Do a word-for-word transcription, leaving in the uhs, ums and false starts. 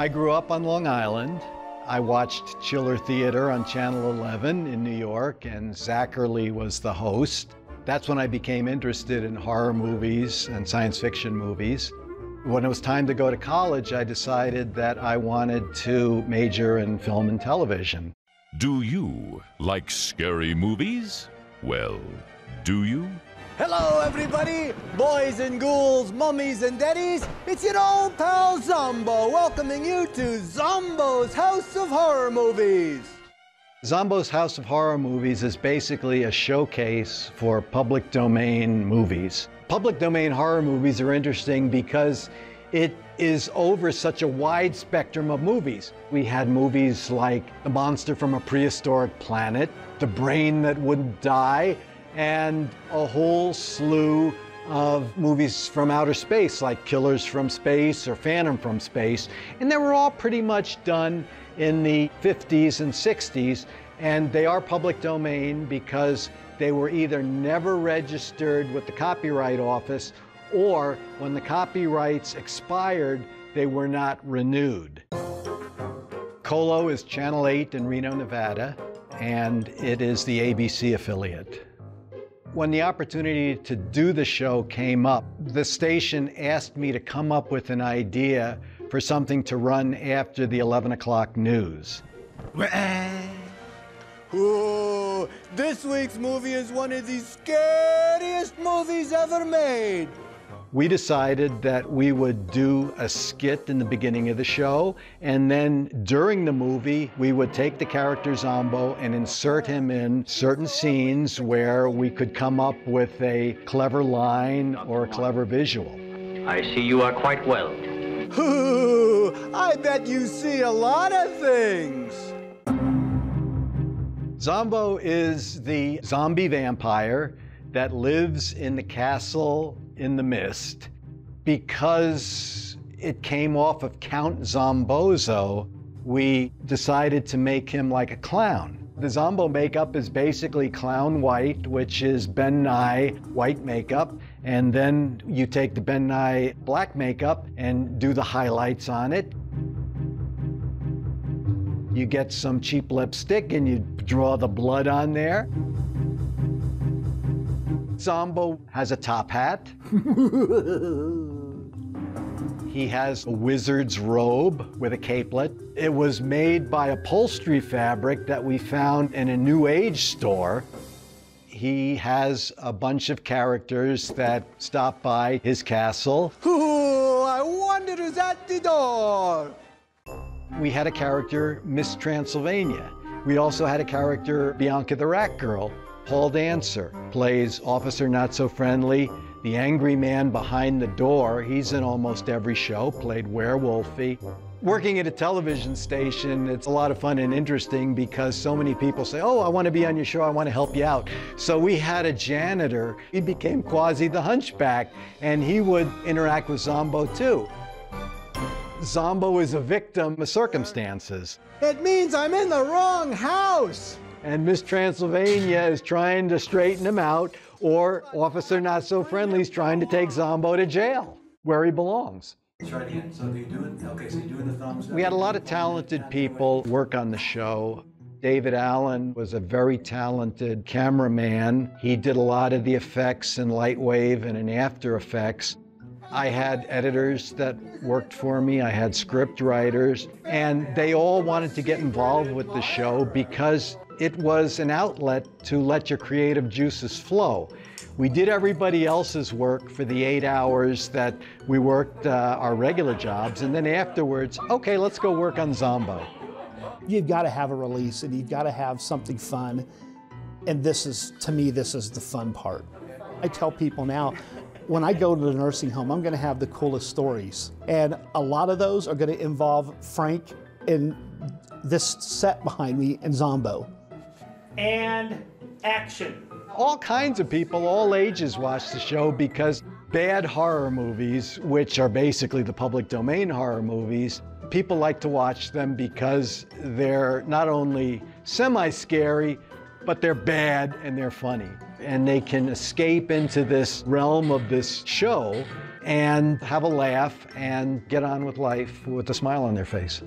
I grew up on Long Island. I watched Chiller Theater on Channel eleven in New York, and Zacherly was the host. That's when I became interested in horror movies and science fiction movies. When it was time to go to college, I decided that I wanted to major in film and television. Do you like scary movies? Well, do you? Hello, everybody, boys and ghouls, mummies and daddies. It's your old pal Zombo welcoming you to Zomboo's House of Horror Movies. Zomboo's House of Horror Movies is basically a showcase for public domain movies. Public domain horror movies are interesting because it is over such a wide spectrum of movies. We had movies like The Monster from a Prehistoric Planet, The Brain That Wouldn't Die, and a whole slew of movies from outer space, like Killers from Space or Phantom from Space. And they were all pretty much done in the fifties and sixties, and they are public domain because they were either never registered with the Copyright Office, or when the copyrights expired, they were not renewed. KOLO is Channel eight in Reno, Nevada, and it is the A B C affiliate. When the opportunity to do the show came up, the station asked me to come up with an idea for something to run after the eleven o'clock news. Ooh, this week's movie is one of the scariest movies ever made. We decided that we would do a skit in the beginning of the show, and then during the movie, we would take the character Zombo and insert him in certain scenes where we could come up with a clever line or a clever visual. I see you are quite well. Ooh, I bet you see a lot of things. Zombo is the zombie vampire that lives in the castle in the mist. Because it came off of Count Zombozo, we decided to make him like a clown. The Zombo makeup is basically clown white, which is Ben Nye white makeup. And then you take the Ben Nye black makeup and do the highlights on it. You get some cheap lipstick and you draw the blood on there. Zombo has a top hat. He has a wizard's robe with a capelet. It was made by upholstery fabric that we found in a New Age store. He has a bunch of characters that stop by his castle. Ooh, I wonder who's at the door. We had a character, Miss Transylvania. We also had a character, Bianca the Rack Girl. Paul Dancer plays Officer Not So Friendly, the angry man behind the door. He's in almost every show, played Werewolfie. Working at a television station, it's a lot of fun and interesting because so many people say, oh, I want to be on your show, I want to help you out. So we had a janitor. He became Quasi the Hunchback, and he would interact with Zombo too. Zombo is a victim of circumstances. It means I'm in the wrong house. And Miss Transylvania is trying to straighten him out, or Officer Not So Friendly is trying to take Zombo to jail, where he belongs. Try it again. So you're doing, okay, so you're doing the thumbs up. We had a lot of talented people work on the show. David Allen was a very talented cameraman. He did a lot of the effects in Lightwave and in After Effects. I had editors that worked for me, I had script writers, and they all wanted to get involved with the show because it was an outlet to let your creative juices flow. We did everybody else's work for the eight hours that we worked uh, our regular jobs, and then afterwards, okay, let's go work on Zombo. You've got to have a release, and you've got to have something fun, and this is, to me, this is the fun part. I tell people now, when I go to the nursing home, I'm going to have the coolest stories. And a lot of those are going to involve Frank and this set behind me and Zombo. And action. All kinds of people, all ages, watch the show because bad horror movies, which are basically the public domain horror movies, people like to watch them because they're not only semi-scary, but they're bad and they're funny. And they can escape into this realm of this show and have a laugh and get on with life with a smile on their face.